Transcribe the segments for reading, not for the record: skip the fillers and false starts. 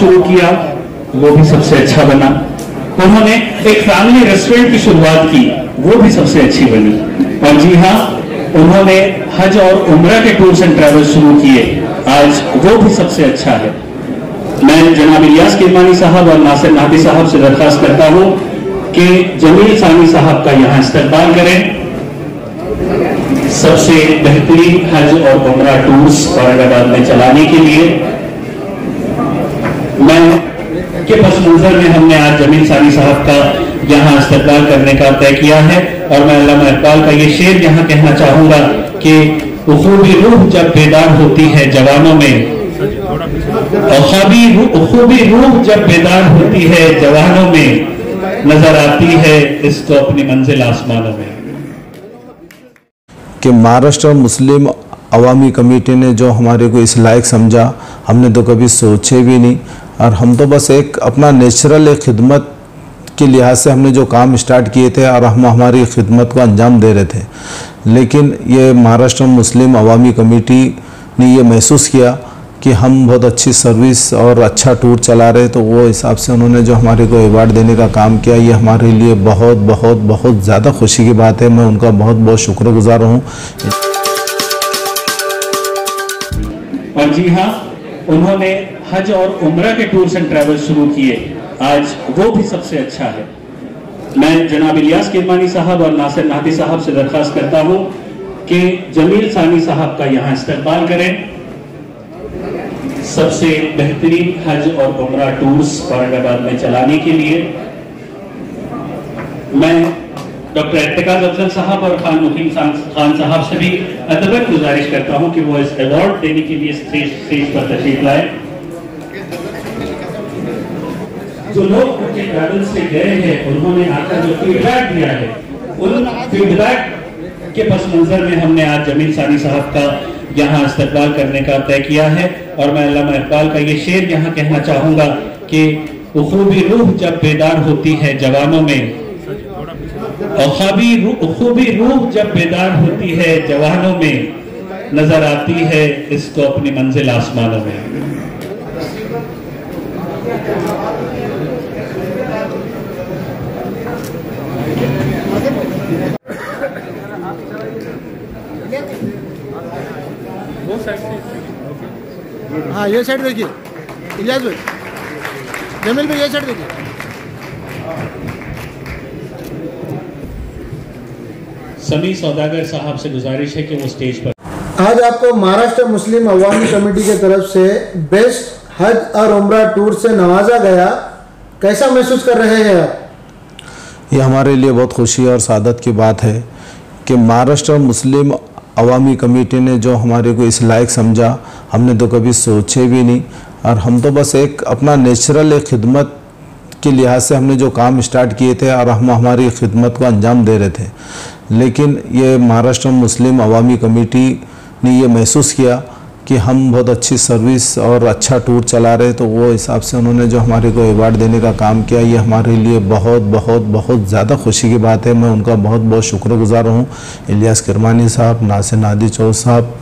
शुरू किया, वो भी सबसे अच्छा बना। उन्होंने एक फैमिली रेस्टोरेंट की शुरुआत की, वो भी सबसे अच्छी बनी। और जी हाँ, उन्होंने हज और उम्रा के टूर्स एंड ट्रैवल्स शुरू किए, आज वो भी सबसे अच्छा है। मैं जनाब इलियास किरमानी साहब और नासिर नाबी साहब से दरखास्त करता हूं कि जमील सानी साहब का यहां इस्तकबाल करें, सबसे बेहतरीन हज और उम्रा टूर्स औरंगाबाद में चलाने के लिए। मैं के बस मंजर में हमने आज जमील सानी साहब का यहाँ इस्तकबाल करने का तय किया है। और मैं अल्लामा इकबाल का ये शेर यहाँ कहना चाहूंगा कि उखूबी रूह जब बेदार होती है जवानों में, उखूबी रूह जब बेदार होती है जवानों में, नजर आती है इसको अपनी मंजिल आसमानों में। कि महाराष्ट्र मुस्लिम अवामी कमेटी ने जो हमारे को इस लायक समझा, हमने तो कभी सोचे भी नहीं। और हम तो बस एक अपना नेचुरल एक खिदमत के लिहाज से हमने जो काम स्टार्ट किए थे और हम हमारी खिदमत को अंजाम दे रहे थे। लेकिन ये महाराष्ट्र मुस्लिम अवामी कमेटी ने ये महसूस किया कि हम बहुत अच्छी सर्विस और अच्छा टूर चला रहे, तो वो हिसाब से उन्होंने जो हमारे को अवार्ड देने का काम किया, ये हमारे लिए बहुत बहुत बहुत ज़्यादा खुशी की बात है। मैं उनका बहुत बहुत शुक्रगुजार हूँ। और जी हाँ, उन्होंने हज और उम्रा के टूर्स एंड ट्रैवल्स शुरू किए, आज वो भी सबसे अच्छा है। मैं जनाब इलियास किरमानी साहब और नासिर नाबी साहब से दरखास्त करता हूं कि जमील सानी साहब का यहां इस्तकबाल करें, सबसे बेहतरीन हज और उम्रा टूर्स औरंगाबाद में चलाने के लिए। मैं डॉक्टर अफजल साहब और खान साहब से भी अदबन गुजारिश करता हूं कि वो इस अवार्ड देने के लिए स्टेज पर तशरीफ लाए। जो लोग उनके गार्डन्स से गए हैं, उन्होंने आकर जो फीडबैक दिया है, उन फीडबैक के पस मंजर में हमने आज जमील सानी साहब का यहाँ इस्तकबाल करने का तय किया है। और मैं अल्लामा इकबाल का ये शेर यहाँ कहना चाहूंगा कि उखूबी रूह जब बेदार होती है जवानों में, खूबी रूह जब बेदार होती है जवानों में, नजर आती है इसको अपनी मंजिल आसमानों में। हाँ, ये साइड देखिए इलियास भाई, जमील भाई, ये साइड देखिए। समी सौदागर साहब से गुजारिश है कि वो स्टेज पर। आज आपको महाराष्ट्र मुस्लिम अवामी कमेटी की तरफ से बेस्ट हज और उम्रा टूर से नवाजा गया, कैसा महसूस कर रहे हैं आप? ये हमारे लिए बहुत खुशी और सादत की बात है कि महाराष्ट्र मुस्लिम अवामी कमेटी ने जो हमारे को इस लायक समझा, हमने तो कभी सोचे भी नहीं। और हम तो बस एक अपना नेचुरल एक खिदमत के लिहाज से हमने जो काम स्टार्ट किए थे और हम हमारी खिदमत को अंजाम दे रहे थे। लेकिन ये महाराष्ट्र मुस्लिम अवामी कमेटी ने ये महसूस किया कि हम बहुत अच्छी सर्विस और अच्छा टूर चला रहे, तो वो हिसाब से उन्होंने जो हमारे को अवार्ड देने का काम किया, ये हमारे लिए बहुत बहुत बहुत ज़्यादा खुशी की बात है। मैं उनका बहुत बहुत शुक्रगुजार हूँ। इलियास किरमानी साहब, नासिर आदिचौ साहब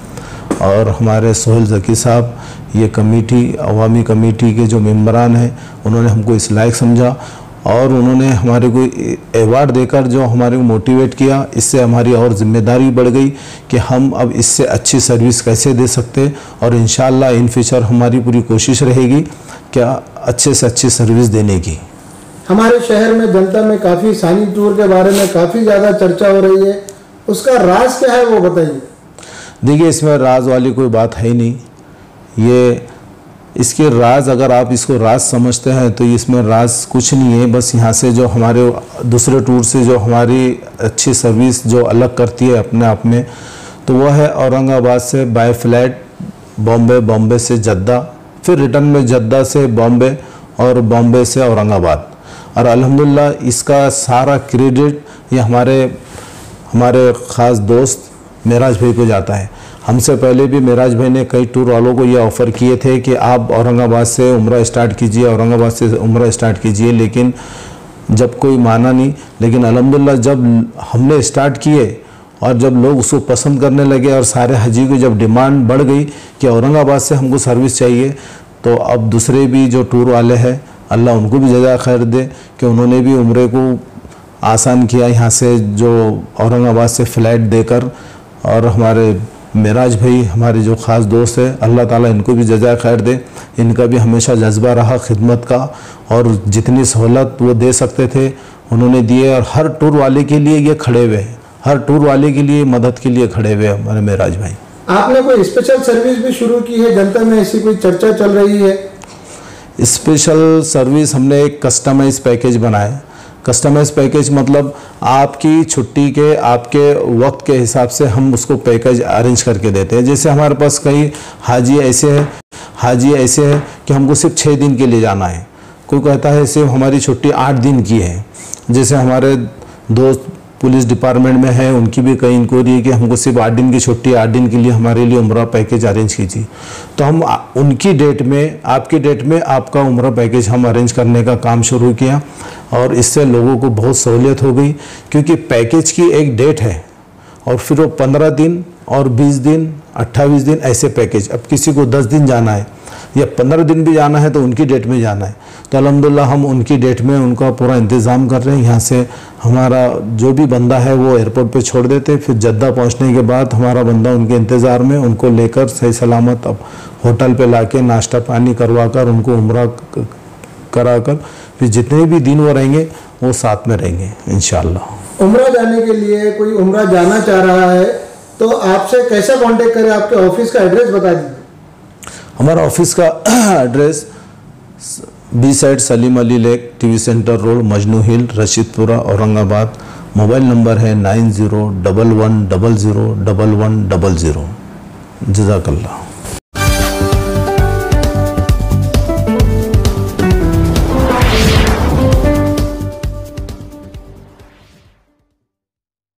और हमारे सोहेल जकी साहब, ये कमेटी अवामी कमेटी के जो मेम्बरान हैं, उन्होंने हमको इस लायक समझा और उन्होंने हमारे को अवार्ड देकर जो हमारे को मोटिवेट किया। इससे हमारी और जिम्मेदारी बढ़ गई कि हम अब इससे अच्छी सर्विस कैसे दे सकते, और इंशाल्लाह इन फ्यूचर हमारी पूरी कोशिश रहेगी क्या अच्छे से अच्छी सर्विस देने की। हमारे शहर में जनता में काफ़ी सानी टूर के बारे में काफ़ी ज़्यादा चर्चा हो रही है, उसका राज क्या है वो बताइए। देखिए, इसमें राज वाली कोई बात है ही नहीं। ये इसके राज, अगर आप इसको राज समझते हैं तो इसमें राज कुछ नहीं है। बस यहाँ से जो हमारे दूसरे टूर से जो हमारी अच्छी सर्विस जो अलग करती है अपने आप में, तो वह है औरंगाबाद से बाय फ्लाइट बॉम्बे, बॉम्बे से जद्दा, फिर रिटर्न में जद्दा से बॉम्बे और बॉम्बे से औरंगाबाद। और अल्हम्दुलिल्लाह इसका सारा क्रेडिट ये हमारे ख़ास दोस्त मेराज भाई को जाता है। हमसे पहले भी मेराज भाई ने कई टूर वालों को ये ऑफ़र किए थे कि आप औरंगाबाद से उम्रा स्टार्ट कीजिए, औरंगाबाद से उम्रा स्टार्ट कीजिए, लेकिन जब कोई माना नहीं। लेकिन अल्हम्दुलिल्लाह जब हमने स्टार्ट किए और जब लोग उसको पसंद करने लगे और सारे हजी की जब डिमांड बढ़ गई कि औरंगाबाद से हमको सर्विस चाहिए, तो अब दूसरे भी जो टूर वाले हैं अल्लाह उनको भी जज़ा खैर दे कि उन्होंने भी उम्रे को आसान किया। यहाँ से जो औरंगाबाद से फ़्लाइट देकर, और हमारे मेराज भाई हमारे जो ख़ास दोस्त है, अल्लाह ताला इनको भी जज़ा खैर दे। इनका भी हमेशा जज्बा रहा खिदमत का, और जितनी सहूलत वो दे सकते थे उन्होंने दिए, और हर टूर वाले के लिए ये खड़े हुए हैं, हर टूर वाले के लिए मदद के लिए खड़े हुए हमारे मेराज भाई। आपने कोई स्पेशल सर्विस भी शुरू की है, जनता में ऐसी कोई चर्चा चल रही है? स्पेशल सर्विस हमने एक कस्टमाइज पैकेज बनाया। कस्टमाइज पैकेज मतलब आपकी छुट्टी के, आपके वक्त के हिसाब से हम उसको पैकेज अरेंज करके देते हैं। जैसे हमारे पास कई हाजी ऐसे हैं कि हमको सिर्फ 6 दिन के लिए जाना है, कोई कहता है सिर्फ हमारी छुट्टी 8 दिन की है। जैसे हमारे दोस्त पुलिस डिपार्टमेंट में है, उनकी भी कई इंक्वायरी है कि हमको सिर्फ 8 दिन की छुट्टी, 8 दिन के लिए हमारे लिए उम्रा पैकेज अरेंज कीजिए। तो हम उनकी डेट में, आपकी डेट में आपका उम्रा पैकेज हम अरेंज करने का काम शुरू किया, और इससे लोगों को बहुत सहूलियत हो गई, क्योंकि पैकेज की एक डेट है और फिर वो 15 दिन और 20 दिन 28 दिन ऐसे पैकेज। अब किसी को 10 दिन जाना है या 15 दिन भी जाना है तो उनकी डेट में जाना है, तो अल्हम्दुलिल्लाह हम उनकी डेट में उनका पूरा इंतज़ाम कर रहे हैं। यहाँ से हमारा जो भी बंदा है वो एयरपोर्ट पे छोड़ देते, फिर जद्दा पहुँचने के बाद हमारा बंदा उनके इंतज़ार में उनको लेकर सही सलामत अब होटल पे लाके नाश्ता पानी करवाकर उनको उम्रा कराकर फिर जितने भी दिन वो रहेंगे वो साथ में रहेंगे इंशाल्लाह। उम्रा जाने के लिए कोई उम्रा जाना चाह रहा है तो आपसे कैसे कॉन्टेक्ट करें? आपके ऑफिस का एड्रेस बता दीजिए। हमारा ऑफिस का address B side Salim Ali lake, TV centre road, Majnu hill, Rashidpura, Aurangabad. Mobile number है 9011000110। जज़ाकल्लाह।